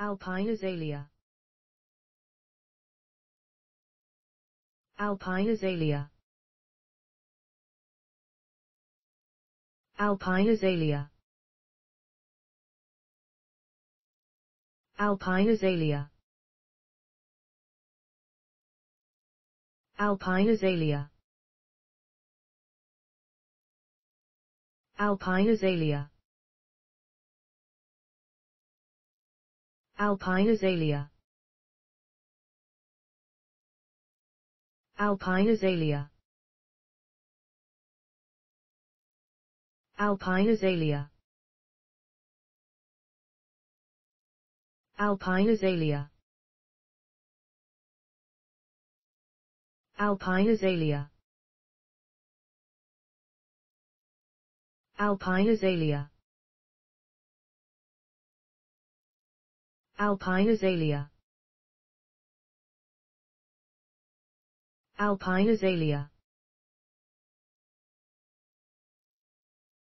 Alpine Azalea. Alpine Azalea. Alpine Azalea. Alpine Azalea. Alpine Azalea. Alpine Azalea. Alpine Azalea. Alpine Azalea. Alpine Azalea. Alpine Azalea. Alpine Azalea. Alpine Azalea. Alpine Azalea. Alpine Azalea.